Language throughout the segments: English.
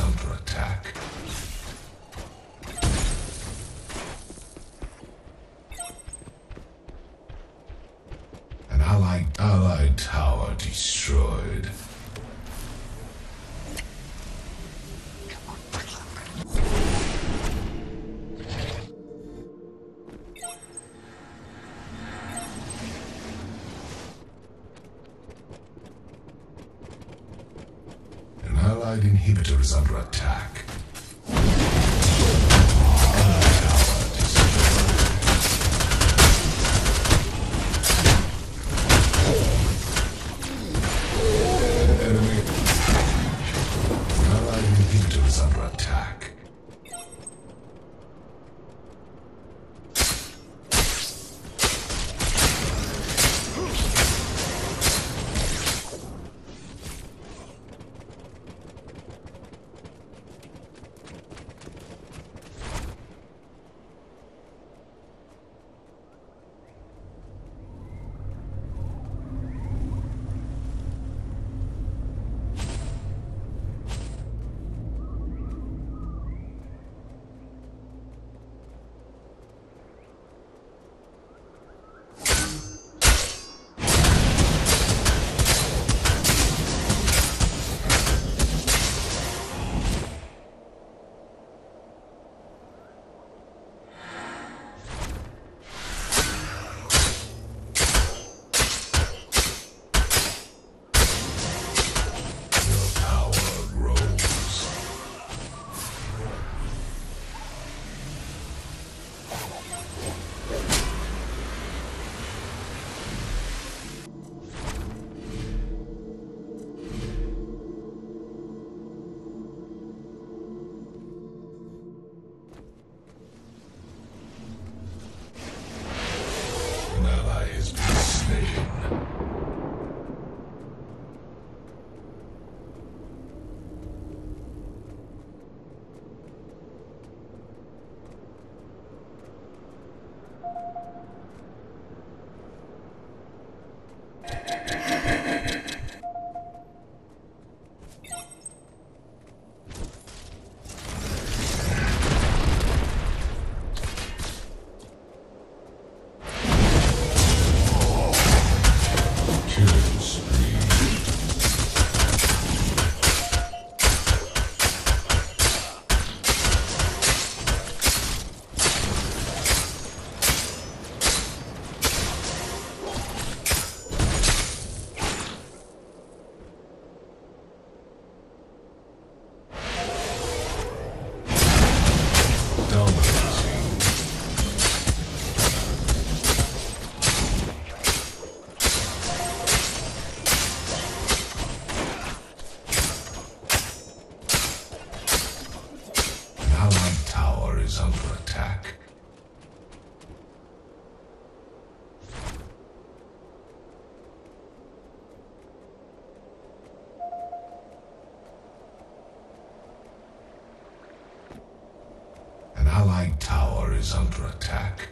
is under attack. An allied tower destroyed. Inhibitor is under attack. An allied inhibitor is under attack. Is under attack.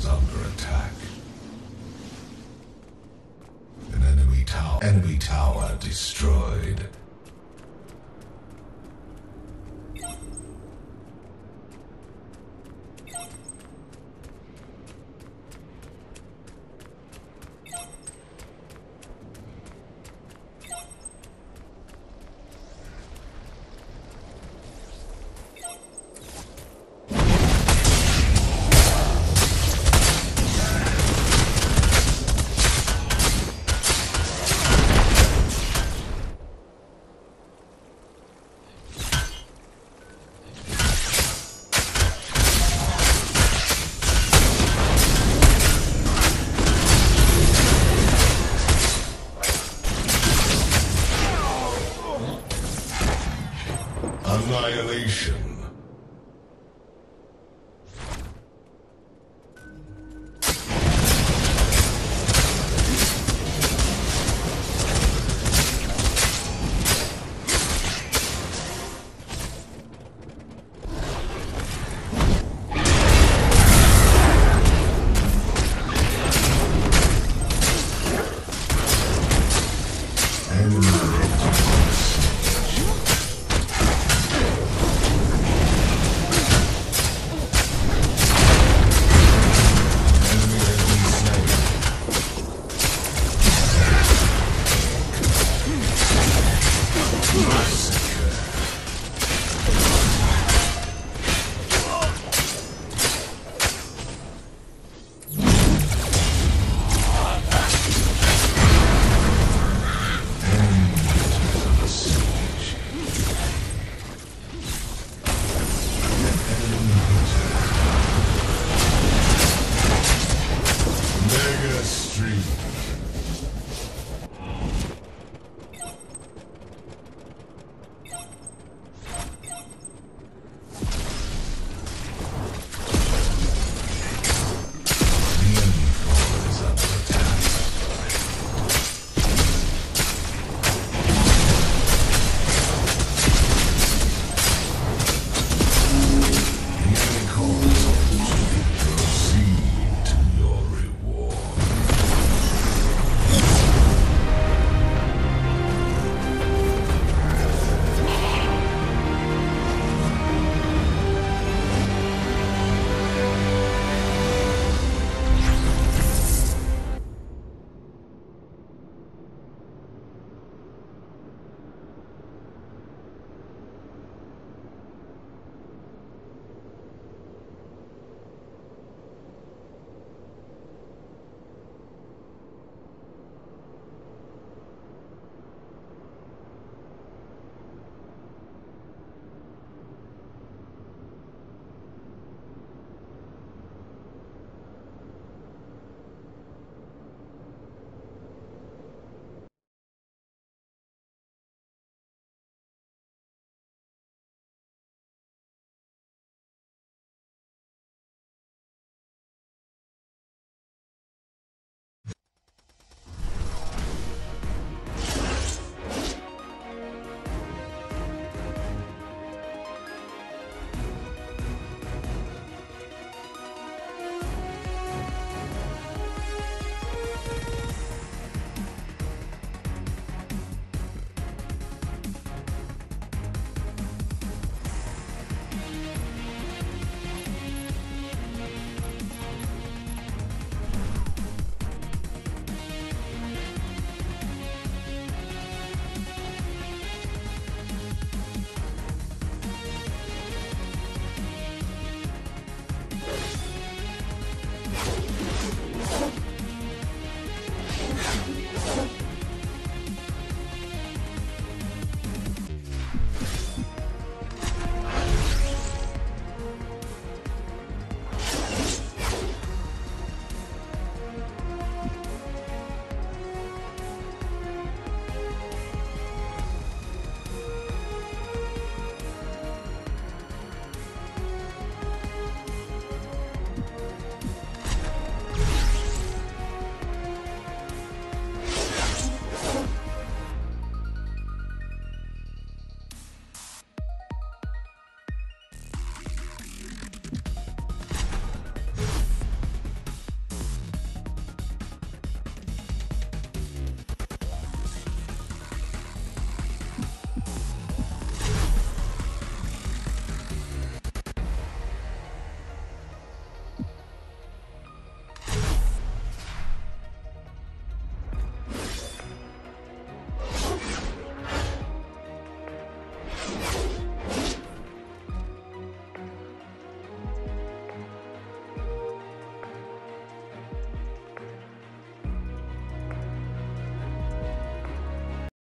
is under attack. An enemy tower destroyed. Annihilation. Nice.